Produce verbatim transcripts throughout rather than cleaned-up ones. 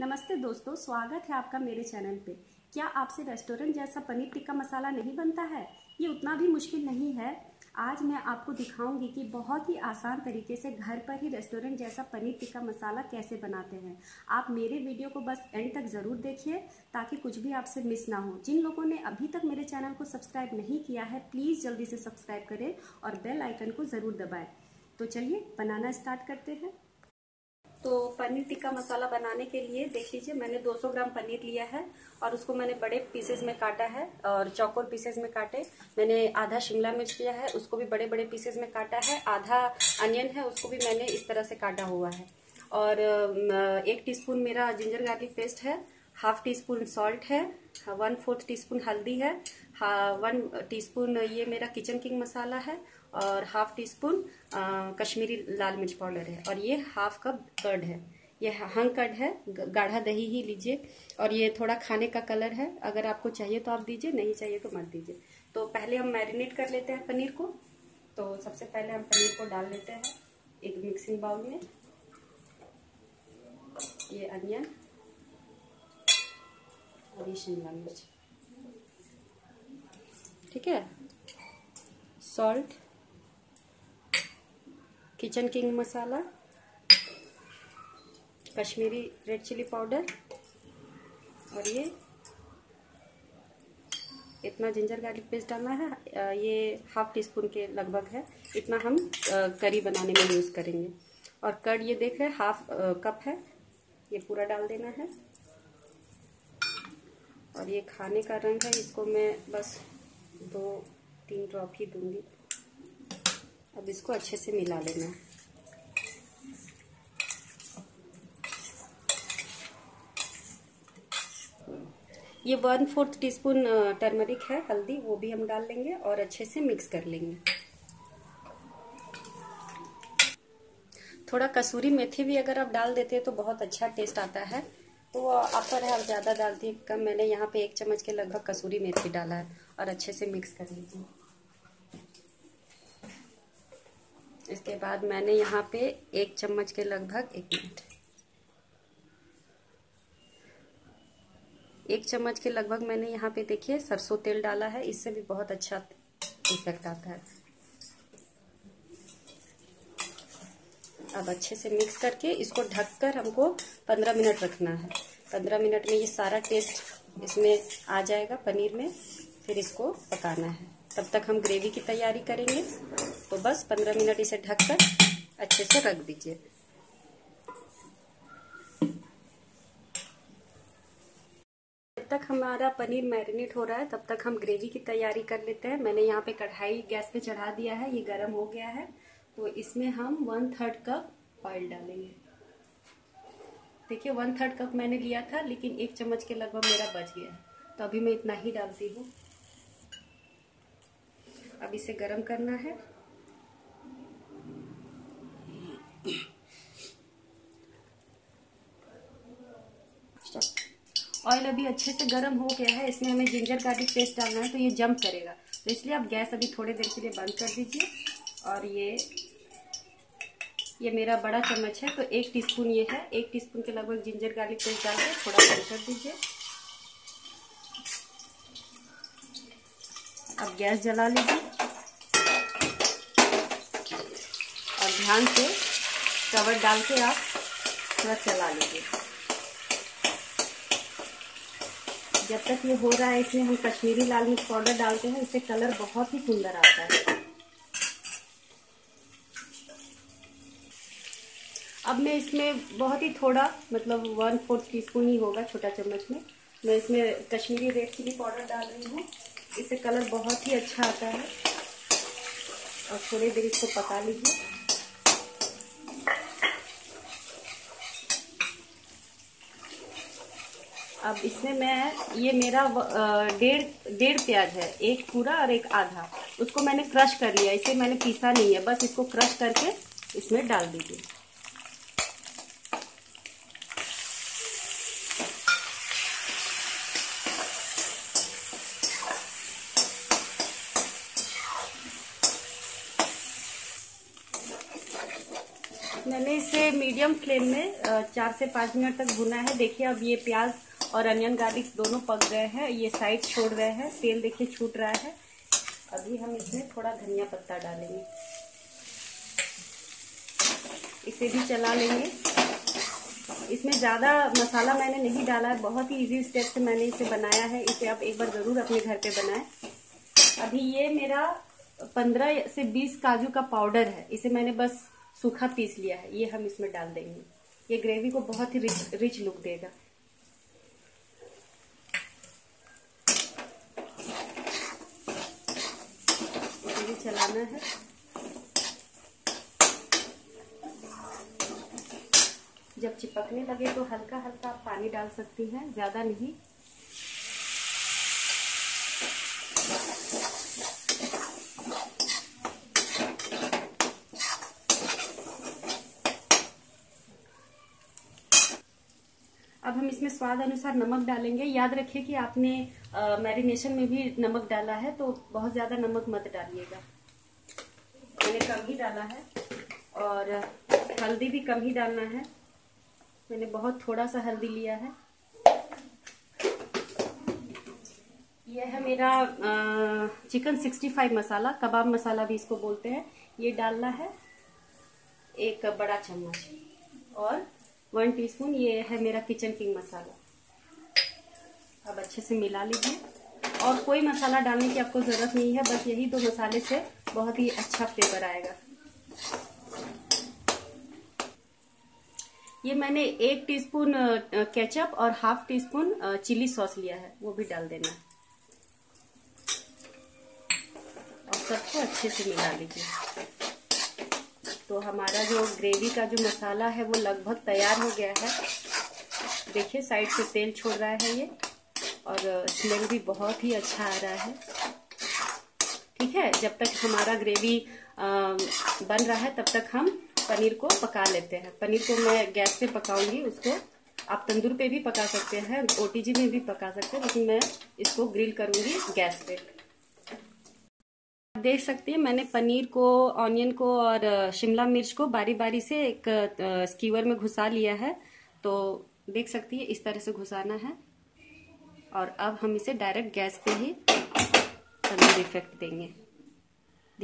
नमस्ते दोस्तों, स्वागत है आपका मेरे चैनल पे। क्या आपसे रेस्टोरेंट जैसा पनीर टिक्का मसाला नहीं बनता है? ये उतना भी मुश्किल नहीं है। आज मैं आपको दिखाऊंगी कि बहुत ही आसान तरीके से घर पर ही रेस्टोरेंट जैसा पनीर टिक्का मसाला कैसे बनाते हैं। आप मेरे वीडियो को बस एंड तक ज़रूर देखिए ताकि कुछ भी आपसे मिस ना हो। जिन लोगों ने अभी तक मेरे चैनल को सब्सक्राइब नहीं किया है, प्लीज़ जल्दी से सब्सक्राइब करें और बेल आइकन को ज़रूर दबाएँ। तो चलिए बनाना स्टार्ट करते हैं। तो पनीर टिक्का मसाला बनाने के लिए देख लीजिए, मैंने दो सौ ग्राम पनीर लिया है और उसको मैंने बड़े पीसेस में काटा है और चौकोर पीसेस में काटे। मैंने आधा शिमला मिर्च लिया है, उसको भी बड़े बड़े पीसेस में काटा है। आधा अनियन है, उसको भी मैंने इस तरह से काटा हुआ है। और एक टीस्पून मेरा जिंजर गार्लिक पेस्ट है, हाफ टी स्पून सॉल्ट है, वन फोर्थ टी स्पून हल्दी है, वन टी स्पून ये मेरा किचन किंग मसाला है और हाफ टी स्पून कश्मीरी लाल मिर्च पाउडर है और ये हाफ कप कर्ड है। ये हंग कर्ड है, गाढ़ा दही ही लीजिए। और ये थोड़ा खाने का कलर है, अगर आपको चाहिए तो आप दीजिए, नहीं चाहिए तो मत दीजिए। तो पहले हम मैरिनेट कर लेते हैं पनीर को। तो सबसे पहले हम पनीर को डाल लेते हैं एक मिक्सिंग बाउल में। ये अनियन और ये शिमला मिर्च, ठीक है, salt, kitchen king masala, Kashmiri red chilli powder और ये इतना जिंजर गार्लिक पेस्ट डालना है। ये हाफ टी स्पून के लगभग है, इतना हम करी बनाने में यूज़ करेंगे। और कर्ड ये देख रहे हैं हाफ कप है, ये पूरा डाल देना है। और ये खाने का रंग है, इसको मैं बस दो तीन ड्रॉप ही दूंगी। अब इसको अच्छे से मिला लेना है। ये वन फोर्थ टीस्पून टर्मरिक है, हल्दी, वो भी हम डाल लेंगे और अच्छे से मिक्स कर लेंगे। थोड़ा कसूरी मेथी भी अगर आप डाल देते हैं तो बहुत अच्छा टेस्ट आता है। तो आप पर है आप ज़्यादा डालती है कम, मैंने यहाँ पे एक चम्मच के लगभग कसूरी मेथी डाला है। और अच्छे से मिक्स कर लीजिए। इसके बाद मैंने यहाँ पे एक चम्मच के लगभग एक मिनट एक चम्मच के लगभग मैंने यहाँ पे देखिए सरसों तेल डाला है, इससे भी बहुत अच्छा इफेक्ट आता है। अब अच्छे से मिक्स करके इसको ढककर हमको पंद्रह मिनट रखना है। पंद्रह मिनट में ये सारा टेस्ट इसमें आ जाएगा पनीर में। फिर इसको पकाना है, तब तक हम ग्रेवी की तैयारी करेंगे। तो बस पंद्रह मिनट इसे ढककर अच्छे से रख दीजिए। जब तक हमारा पनीर मैरिनेट हो रहा है तब तक हम ग्रेवी की तैयारी कर लेते हैं। मैंने यहाँ पे कढ़ाई गैस पे चढ़ा दिया है, ये गर्म हो गया है। तो इसमें हम वन थर्ड कप ऑयल डालेंगे। देखिए वन थर्ड कप मैंने लिया था, लेकिन एक चम्मच के लगभग मेरा बच गया है, तो अभी मैं इतना ही डालती हूँ। अब इसे गरम करना है। ऑयल अभी अच्छे से गरम हो गया है, इसमें हमें जिंजर गार्लिक पेस्ट डालना है, तो ये जंप करेगा, तो इसलिए आप गैस अभी थोड़ी देर के लिए बंद कर दीजिए। और ये ये मेरा बड़ा चम्मच है, तो एक टीस्पून ये है, एक टीस्पून के लगभग जिंजर गार्लिक पेस्ट डाल के थोड़ा गर्म कर दीजिए। अब गैस जला लीजिए और ध्यान से कवर डाल के आप थोड़ा चला लीजिए। जब तक ये हो रहा है इसमें हम कश्मीरी लाल मिर्च पाउडर डालते हैं, इससे कलर बहुत ही सुंदर आता है। अब मैं इसमें बहुत ही थोड़ा, मतलब वन फोर्थ टीस्पून ही होगा छोटा चम्मच में, मैं इसमें कश्मीरी रेड चिली पाउडर डाल रही हूँ। इससे कलर बहुत ही अच्छा आता है। और थोड़ी देर इसको पका लीजिए। अब इसमें मैं ये मेरा डेढ़ डेढ़ प्याज है, एक पूरा और एक आधा, उसको मैंने क्रश कर लिया, इसे मैंने पीसा नहीं है, बस इसको क्रश करके इसमें डाल दीजिए। मैंने इसे इसे मीडियम फ्लेम में चार से पाँच मिनट तक भुना है। देखिए अब ये प्याज और अनियन गार्लिक दोनों पक गए हैं, ये साइड छोड़ गए हैं, तेल देखिए छूट रहा है। अभी हम इसमें थोड़ा धनिया पत्ता डालेंगे, इसे भी चला लेंगे। इसमें ज़्यादा मसाला मैंने नहीं डाला है, बहुत ही इजी स्टेप से मैंने इसे बनाया है। इसे आप एक बार ज़रूर अपने घर पे बनाएं। अभी ये मेरा पंद्रह से बीस काजू का पाउडर है, इसे मैंने बस सूखा पीस लिया है, ये हम इसमें डाल देंगे। ये ग्रेवी को बहुत ही रिच रिच लुक देगा। ये चलाना है, जब चिपकने लगे तो हल्का हल्का आप पानी डाल सकती हैं, ज्यादा नहीं। अब हम इसमें स्वाद अनुसार नमक डालेंगे। याद रखिए कि आपने मैरिनेशन में भी नमक डाला है, तो बहुत ज्यादा नमक मत डालिएगा, मैंने कम ही डाला है। और हल्दी भी कम ही डालना है, मैंने बहुत थोड़ा सा हल्दी लिया है। यह है मेरा chicken sixty five masala, kebab masala भी इसको बोलते हैं। ये डालना है एक बड़ा चम्मच, और वन टीस्पून ये है मेरा किचन किंग मसाला। अब अच्छे से मिला लीजिए, और कोई मसाला डालने की आपको ज़रूरत नहीं है, बस यही दो मसाले से बहुत ही अच्छा फ्लेवर आएगा। ये मैंने एक टीस्पून केचप और हाफ टीस्पून चिली सॉस लिया है, वो भी डाल देना है, और सबको अच्छे से मिला लीजिए। तो हमारा जो ग्रेवी का जो मसाला है वो लगभग तैयार हो गया है। देखिए साइड से तेल छोड़ रहा है ये, और स्मेल भी बहुत ही अच्छा आ रहा है। ठीक है, जब तक हमारा ग्रेवी बन रहा है तब तक हम पनीर को पका लेते हैं। पनीर को मैं गैस पे पकाऊंगी, उसको आप तंदूर पे भी पका सकते हैं, ओटीजी में भी पका सकते हैं, लेकिन मैं इसको ग्रिल करूंगी गैस पे। देख सकते हैं मैंने पनीर को, ऑनियन को और शिमला मिर्च को बारी बारी से एक स्कीवर में घुसा लिया है। तो देख सकती है इस तरह से घुसाना है, और अब हम इसे डायरेक्ट गैस पे ही तंदूर इफेक्ट देंगे।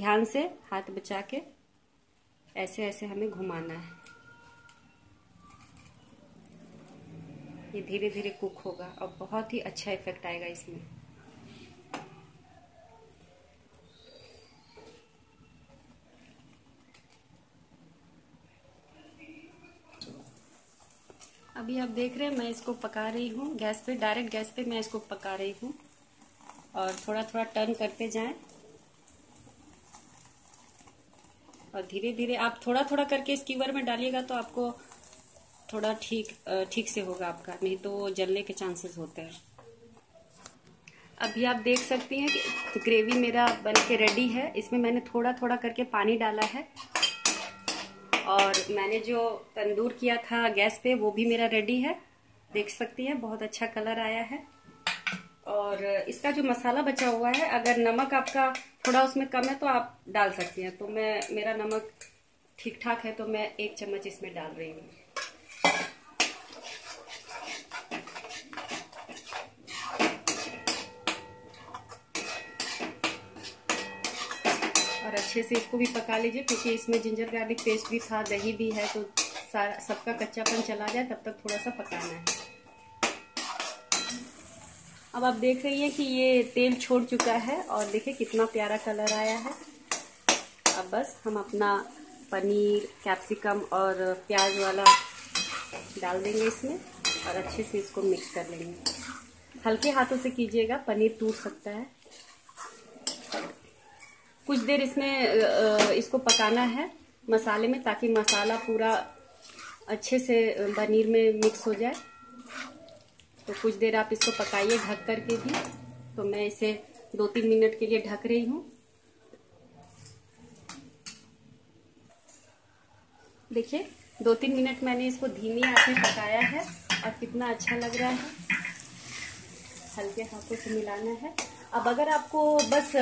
ध्यान से हाथ बचा के ऐसे ऐसे हमें घुमाना है, ये धीरे धीरे कुक होगा और बहुत ही अच्छा इफेक्ट आएगा इसमें। अभी आप देख रहे हैं मैं इसको पका रही हूँ गैस पे, डायरेक्ट गैस पे मैं इसको पका रही हूँ, और थोड़ा थोड़ा टर्न करते जाएं, और धीरे धीरे आप थोड़ा थोड़ा करके स्कीवर में डालिएगा तो आपको थोड़ा ठीक ठीक से होगा आपका, नहीं तो जलने के चांसेस होते हैं। अभी आप देख सकती हैं कि ग्रेवी मेरा बन के रेडी है। इसमें मैंने थोड़ा थोड़ा करके पानी डाला है, और मैंने जो तंदूर किया था गैस पे वो भी मेरा रेडी है। देख सकती हैं बहुत अच्छा कलर आया है। और इसका जो मसाला बचा हुआ है, अगर नमक आपका थोड़ा उसमें कम है तो आप डाल सकती हैं, तो मैं, मेरा नमक ठीक ठाक है तो मैं एक चम्मच इसमें डाल रही हूँ। और अच्छे से इसको भी पका लीजिए, क्योंकि इसमें जिंजर गार्लिक पेस्ट भी था, दही भी है, तो सारा सबका कच्चापन चला जाए तब तक थोड़ा सा पकाना है। अब आप देख रही हैं कि ये तेल छोड़ चुका है, और देखिए कितना प्यारा कलर आया है। अब बस हम अपना पनीर, कैप्सिकम और प्याज वाला डाल देंगे इसमें, और अच्छे से इसको मिक्स कर लेंगे। हल्के हाथों से कीजिएगा, पनीर टूट सकता है। कुछ देर इसमें इसको पकाना है मसाले में, ताकि मसाला पूरा अच्छे से पनीर में मिक्स हो जाए। तो कुछ देर आप इसको पकाइए ढक करके भी। तो मैं इसे दो तीन मिनट के लिए ढक रही हूँ। देखिए दो तीन मिनट मैंने इसको धीमी आंच में पकाया है, और कितना अच्छा लग रहा है। हल्के हाथों से मिलाना है। अब अगर आपको बस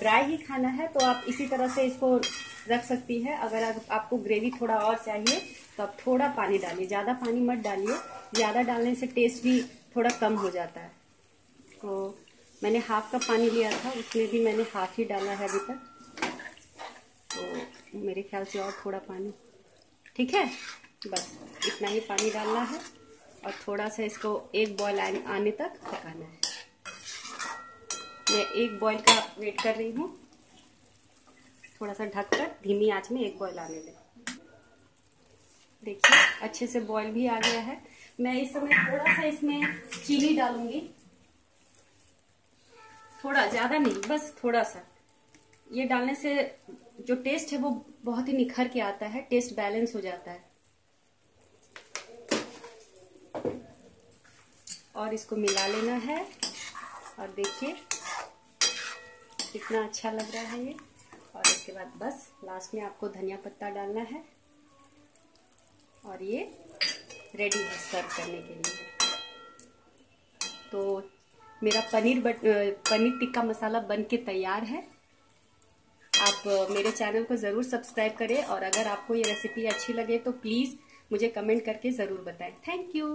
ड्राई ही खाना है तो आप इसी तरह से इसको रख सकती है। अगर आप, आपको ग्रेवी थोड़ा और चाहिए तो आप थोड़ा पानी डालिए, ज़्यादा पानी मत डालिए, ज़्यादा डालने से टेस्ट भी थोड़ा कम हो जाता है। तो मैंने हाफ का पानी लिया था, उसमें भी मैंने हाफ ही डाला है अभी तक, तो मेरे ख्याल से और थोड़ा पानी, ठीक है, बस इतना ही पानी डालना है और थोड़ा सा इसको एक बॉयल आने तक पकाना है। मैं एक बॉयल का वेट कर रही हूँ, थोड़ा सा ढककर धीमी आंच में एक बॉयल आने दें। देखिए अच्छे से बॉयल भी आ गया है। मैं इस समय थोड़ा सा इसमें चीनी डालूंगी, थोड़ा ज़्यादा नहीं, बस थोड़ा सा। ये डालने से जो टेस्ट है वो बहुत ही निखर के आता है, टेस्ट बैलेंस हो जाता है। और इसको मिला लेना है और देखिए कितना अच्छा लग रहा है ये। और इसके बाद बस लास्ट में आपको धनिया पत्ता डालना है और ये रेडी है सर्व करने के लिए। तो मेरा पनीर बट पनीर टिक्का मसाला बन के तैयार है। आप मेरे चैनल को ज़रूर सब्सक्राइब करें और अगर आपको ये रेसिपी अच्छी लगे तो प्लीज़ मुझे कमेंट करके ज़रूर बताएं। Thank you.